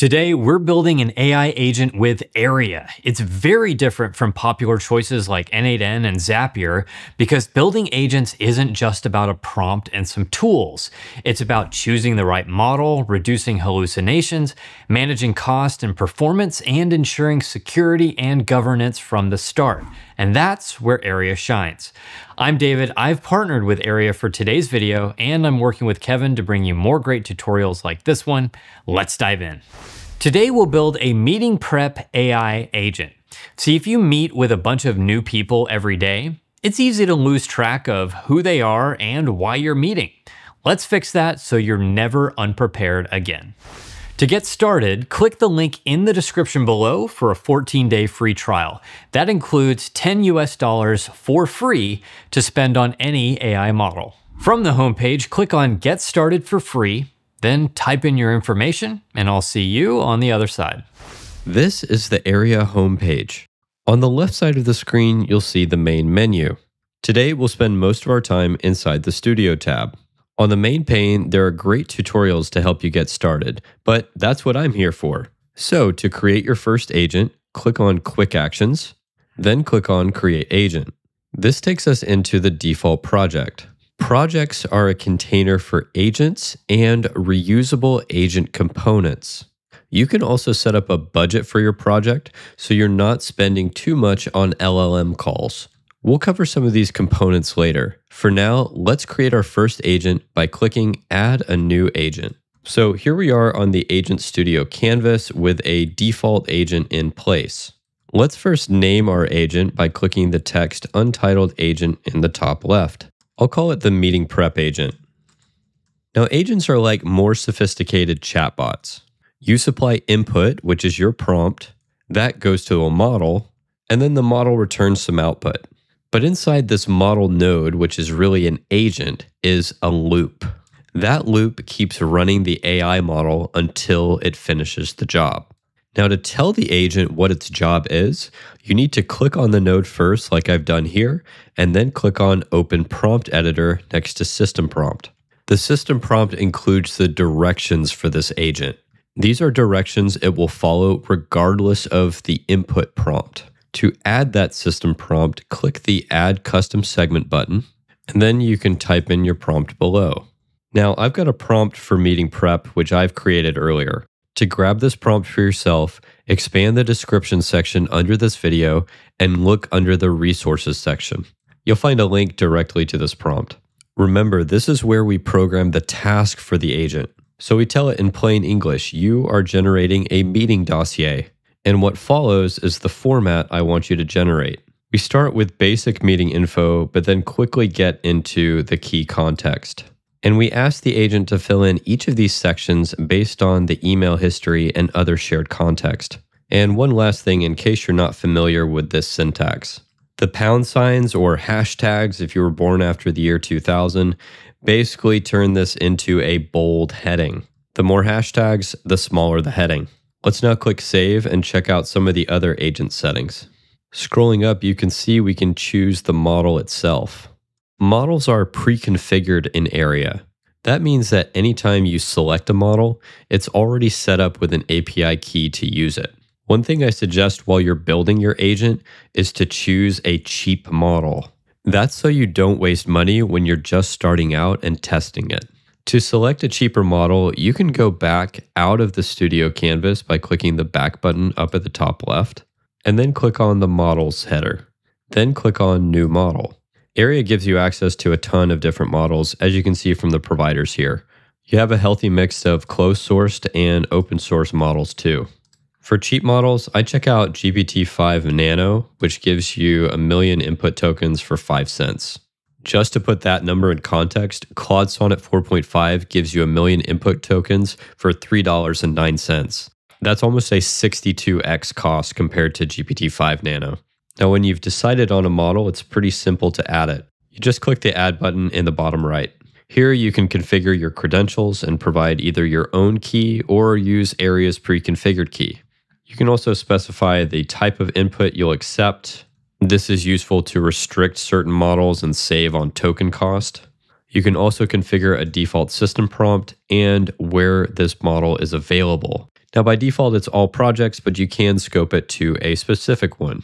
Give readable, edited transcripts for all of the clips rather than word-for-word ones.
Today, we're building an AI agent with Airia. It's very different from popular choices like N8N and Zapier because building agents isn't just about a prompt and some tools. It's about choosing the right model, reducing hallucinations, managing cost and performance, and ensuring security and governance from the start. And that's where Airia shines. I'm David, I've partnered with Airia for today's video, and I'm working with Kevin to bring you more great tutorials like this one. Let's dive in. Today we'll build a meeting prep AI agent. See, if you meet with a bunch of new people every day, it's easy to lose track of who they are and why you're meeting. Let's fix that so you're never unprepared again. To get started, click the link in the description below for a 14-day free trial. That includes $10 for free to spend on any AI model. From the homepage, click on Get Started for Free, then type in your information, and I'll see you on the other side. This is the Airia homepage. On the left side of the screen, you'll see the main menu. Today, we'll spend most of our time inside the Studio tab. On the main pane, there are great tutorials to help you get started, but that's what I'm here for. So to create your first agent, click on Quick Actions, then click on Create Agent. This takes us into the default project. Projects are a container for agents and reusable agent components. You can also set up a budget for your project so you're not spending too much on LLM calls. We'll cover some of these components later. For now, let's create our first agent by clicking Add a New Agent. So here we are on the Agent Studio canvas with a default agent in place. Let's first name our agent by clicking the text Untitled Agent in the top left. I'll call it the Meeting Prep Agent. Now, agents are like more sophisticated chatbots. You supply input, which is your prompt, that goes to a model, and then the model returns some output. But inside this model node, which is really an agent, is a loop. That loop keeps running the AI model until it finishes the job. Now, to tell the agent what its job is, you need to click on the node first, like I've done here, and then click on Open Prompt Editor next to System Prompt. The system prompt includes the directions for this agent. These are directions it will follow regardless of the input prompt. To add that system prompt, click the Add Custom Segment button, and then you can type in your prompt below. Now, I've got a prompt for meeting prep, which I've created earlier. To grab this prompt for yourself, expand the description section under this video and look under the Resources section. You'll find a link directly to this prompt. Remember, this is where we program the task for the agent. So we tell it in plain English, you are generating a meeting dossier. And what follows is the format I want you to generate. We start with basic meeting info, but then quickly get into the key context. And we ask the agent to fill in each of these sections based on the email history and other shared context. And one last thing, in case you're not familiar with this syntax. The $, or hashtags if you were born after the year 2000, basically turn this into a bold heading. The more hashtags, the smaller the heading. Let's now click Save and check out some of the other agent settings. Scrolling up, you can see we can choose the model itself. Models are pre-configured in Airia. That means that anytime you select a model, it's already set up with an API key to use it. One thing I suggest while you're building your agent is to choose a cheap model. That's so you don't waste money when you're just starting out and testing it. To select a cheaper model, you can go back out of the Studio canvas by clicking the back button up at the top left, and then click on the Models header. Then click on New Model. Airia gives you access to a ton of different models, as you can see from the providers here. You have a healthy mix of closed-sourced and open-source models too. For cheap models, I check out GPT-5 Nano, which gives you 1 million input tokens for 5 cents. Just to put that number in context, Claude Sonnet 4.5 gives you 1 million input tokens for $3.09. That's almost a 62x cost compared to GPT-5 Nano. Now, when you've decided on a model, it's pretty simple to add it. You just click the Add button in the bottom right. Here, you can configure your credentials and provide either your own key or use Airia's pre-configured key. You can also specify the type of input you'll accept. This is useful to restrict certain models and save on token cost. You can also configure a default system prompt and where this model is available. Now, by default, it's all projects, but you can scope it to a specific one.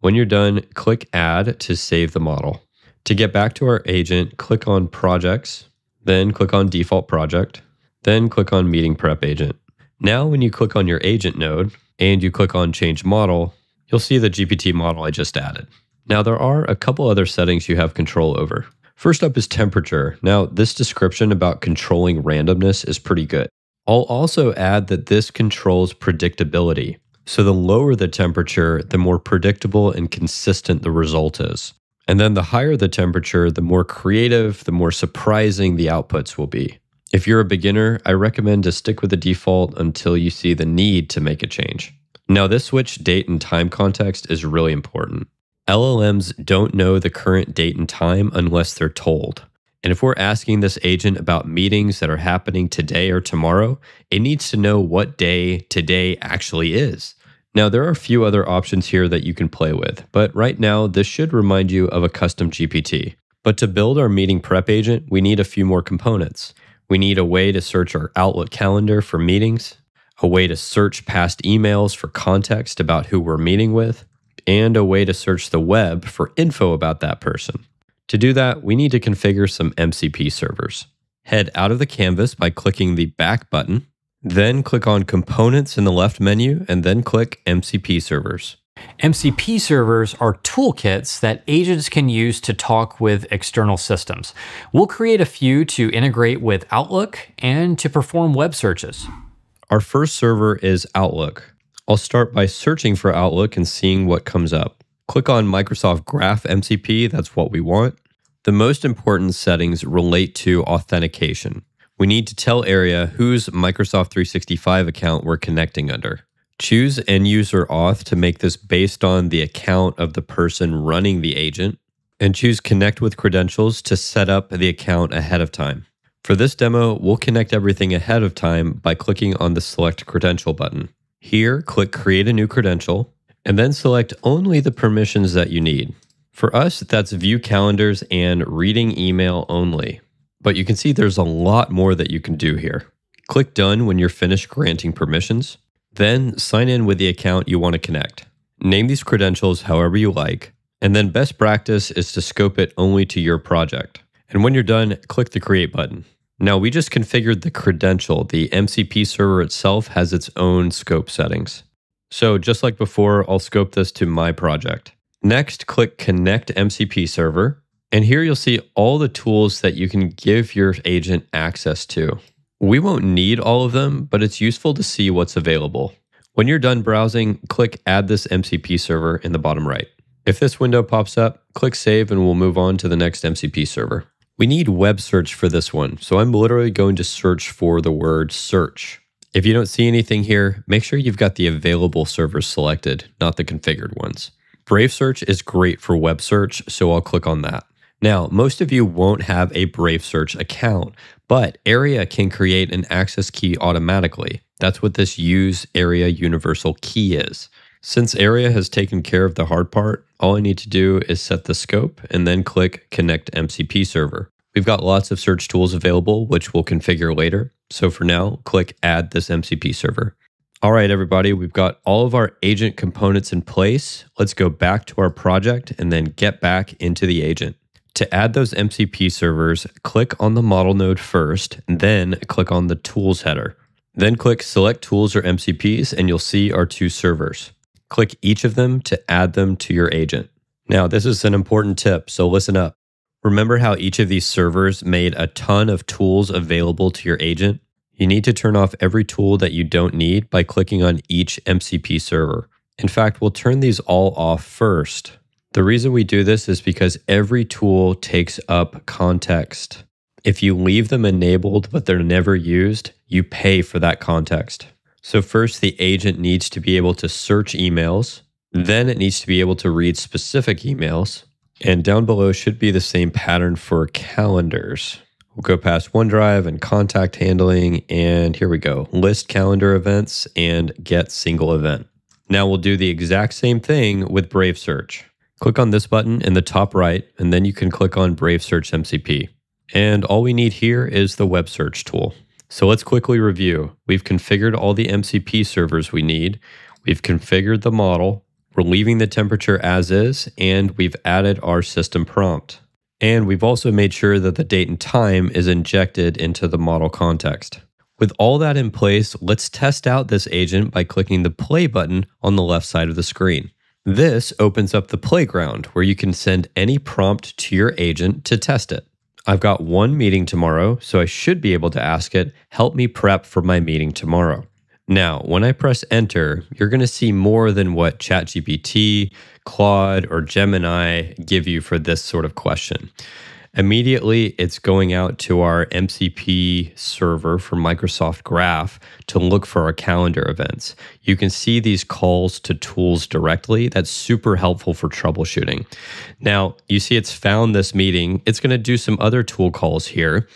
When you're done, click Add to save the model. To get back to our agent, click on Projects, then click on Default Project, then click on Meeting Prep Agent. Now, when you click on your agent node and you click on Change Model, you'll see the GPT model I just added. Now, there are a couple other settings you have control over. First up is temperature. Now, this description about controlling randomness is pretty good. I'll also add that this controls predictability. So the lower the temperature, the more predictable and consistent the result is. And then the higher the temperature, the more creative, the more surprising the outputs will be. If you're a beginner, I recommend to stick with the default until you see the need to make a change. Now, this switch date and time context is really important. LLMs don't know the current date and time unless they're told. And if we're asking this agent about meetings that are happening today or tomorrow, it needs to know what day today actually is. Now, there are a few other options here that you can play with, but right now, this should remind you of a custom GPT. But to build our meeting prep agent, we need a few more components. We need a way to search our Outlook calendar for meetings, a way to search past emails for context about who we're meeting with, and a way to search the web for info about that person. To do that, we need to configure some MCP servers. Head out of the canvas by clicking the back button, then click on Components in the left menu, and then click MCP Servers. MCP servers are toolkits that agents can use to talk with external systems. We'll create a few to integrate with Outlook and to perform web searches. Our first server is Outlook. I'll start by searching for Outlook and seeing what comes up. Click on Microsoft Graph MCP, that's what we want. The most important settings relate to authentication. We need to tell Airia whose Microsoft 365 account we're connecting under. Choose end user auth to make this based on the account of the person running the agent, and choose connect with credentials to set up the account ahead of time. For this demo, we'll connect everything ahead of time by clicking on the select credential button. Here, click create a new credential, and then select only the permissions that you need. For us, that's view calendars and reading email only. But you can see there's a lot more that you can do here. Click Done when you're finished granting permissions. Then sign in with the account you want to connect. Name these credentials however you like. And then best practice is to scope it only to your project. And when you're done, click the Create button. Now, we just configured the credential. The MCP server itself has its own scope settings. So just like before, I'll scope this to my project. Next, click Connect MCP Server. And here you'll see all the tools that you can give your agent access to. We won't need all of them, but it's useful to see what's available. When you're done browsing, click Add this MCP server in the bottom right. If this window pops up, click Save and we'll move on to the next MCP server. We need web search for this one, so I'm literally going to search for the word search. If you don't see anything here, make sure you've got the available servers selected, not the configured ones. Brave Search is great for web search, so I'll click on that. Now, most of you won't have a Brave Search account, but Airia can create an access key automatically. That's what this Use Airia Universal Key is. Since Airia has taken care of the hard part, all I need to do is set the scope and then click Connect MCP Server. We've got lots of search tools available, which we'll configure later. So for now, click Add this MCP Server. All right, everybody, we've got all of our agent components in place. Let's go back to our project and then get back into the agent. To add those MCP servers, click on the model node first, then click on the tools header. Then click select tools or MCPs and you'll see our two servers. Click each of them to add them to your agent. Now, this is an important tip, so listen up. Remember how each of these servers made a ton of tools available to your agent? You need to turn off every tool that you don't need by clicking on each MCP server. In fact, we'll turn these all off first. The reason we do this is because every tool takes up context. If you leave them enabled but they're never used, you pay for that context. So first, the agent needs to be able to search emails. Then it needs to be able to read specific emails. And down below should be the same pattern for calendars. We'll go past OneDrive and contact handling. And here we go. List calendar events and get single event. Now we'll do the exact same thing with Brave Search. Click on this button in the top right, and then you can click on Brave Search MCP. And all we need here is the web search tool. So let's quickly review. We've configured all the MCP servers we need. We've configured the model. We're leaving the temperature as is, and we've added our system prompt. And we've also made sure that the date and time is injected into the model context. With all that in place, let's test out this agent by clicking the play button on the left side of the screen. This opens up the playground where you can send any prompt to your agent to test it. I've got one meeting tomorrow, so I should be able to ask it, help me prep for my meeting tomorrow. Now, when I press enter, you're going to see more than what ChatGPT, Claude, or Gemini give you for this sort of question. Immediately, it's going out to our MCP server from Microsoft Graph to look for our calendar events. You can see these calls to tools directly. That's super helpful for troubleshooting. Now, you see it's found this meeting. It's going to do some other tool calls here.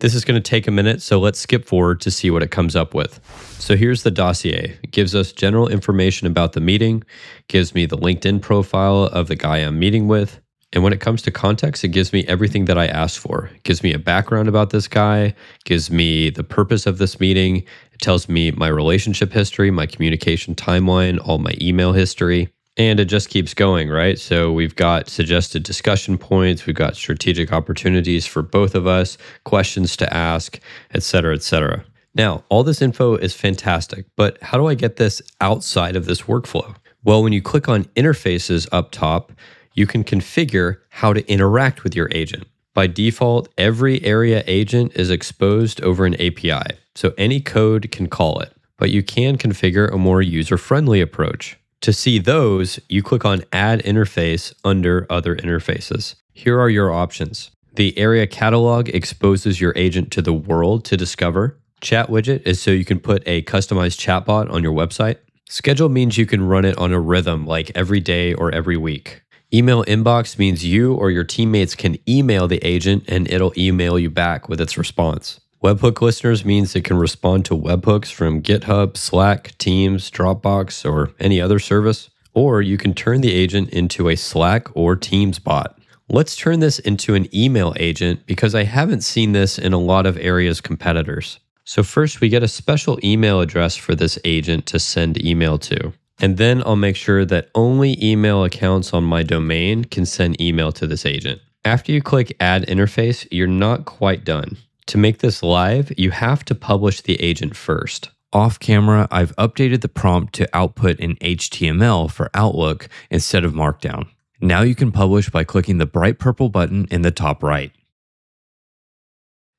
This is going to take a minute, so let's skip forward to see what it comes up with. So here's the dossier. It gives us general information about the meeting, gives me the LinkedIn profile of the guy I'm meeting with. And when it comes to context, it gives me everything that I asked for. It gives me a background about this guy, gives me the purpose of this meeting, it tells me my relationship history, my communication timeline, all my email history, and it just keeps going, right? So we've got suggested discussion points, we've got strategic opportunities for both of us, questions to ask, et cetera, et cetera. Now, all this info is fantastic, but how do I get this outside of this workflow? Well, when you click on interfaces up top, you can configure how to interact with your agent. By default, every Airia agent is exposed over an API, so any code can call it, but you can configure a more user-friendly approach. To see those, you click on Add Interface under Other Interfaces. Here are your options. The Airia Catalog exposes your agent to the world to discover. Chat Widget is so you can put a customized chatbot on your website. Schedule means you can run it on a rhythm like every day or every week. Email inbox means you or your teammates can email the agent and it'll email you back with its response. Webhook listeners means it can respond to webhooks from GitHub, Slack, Teams, Dropbox, or any other service. Or you can turn the agent into a Slack or Teams bot. Let's turn this into an email agent because I haven't seen this in a lot of Airia's competitors. So first we get a special email address for this agent to send email to. And then I'll make sure that only email accounts on my domain can send email to this agent. After you click Add Interface, you're not quite done. To make this live, you have to publish the agent first. Off camera, I've updated the prompt to output in HTML for Outlook instead of Markdown. Now you can publish by clicking the bright purple button in the top right.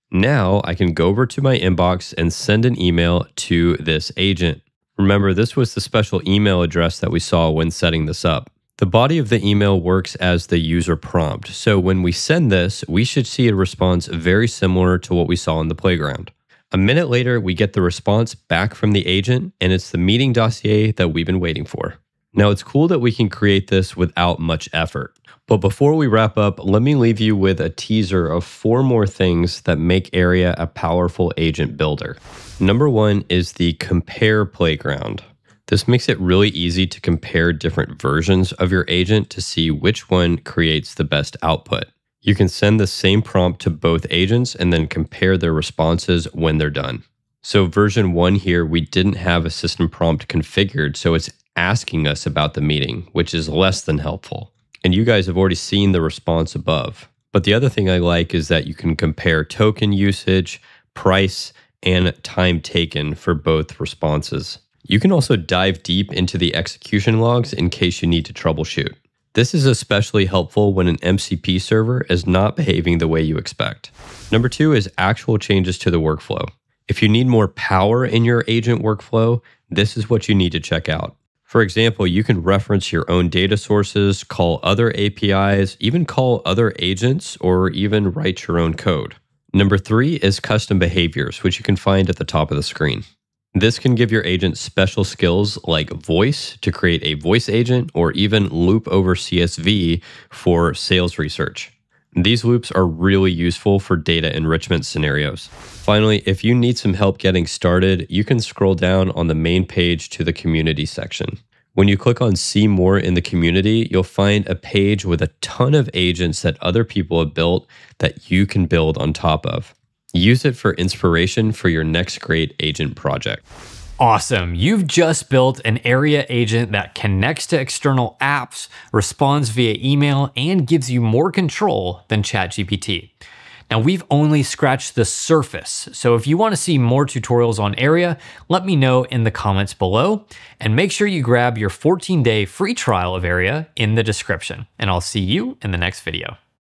Now I can go over to my inbox and send an email to this agent. Remember, this was the special email address that we saw when setting this up. The body of the email works as the user prompt. So when we send this, we should see a response very similar to what we saw in the playground. A minute later, we get the response back from the agent, and it's the meeting dossier that we've been waiting for. Now, it's cool that we can create this without much effort. But before we wrap up, let me leave you with a teaser of 4 more things that make Airia a powerful agent builder. Number 1 is the compare playground. This makes it really easy to compare different versions of your agent to see which one creates the best output. You can send the same prompt to both agents and then compare their responses when they're done. So version 1 here, we didn't have a system prompt configured, so it's asking us about the meeting, which is less than helpful. And you guys have already seen the response above. But the other thing I like is that you can compare token usage, price, and time taken for both responses. You can also dive deep into the execution logs in case you need to troubleshoot. This is especially helpful when an MCP server is not behaving the way you expect. Number 2 is actual changes to the workflow. If you need more power in your agent workflow, this is what you need to check out. For example, you can reference your own data sources, call other APIs, even call other agents, or even write your own code. Number 3 is custom behaviors, which you can find at the top of the screen. This can give your agent special skills like voice to create a voice agent or even loop over CSV for sales research. These loops are really useful for data enrichment scenarios. Finally, if you need some help getting started, you can scroll down on the main page to the community section. When you click on See More in the community, you'll find a page with a ton of agents that other people have built that you can build on top of. Use it for inspiration for your next great agent project. Awesome. You've just built an Airia agent that connects to external apps, responds via email, and gives you more control than ChatGPT. Now, we've only scratched the surface, so if you want to see more tutorials on Airia, let me know in the comments below, and make sure you grab your 14-day free trial of Airia in the description, and I'll see you in the next video.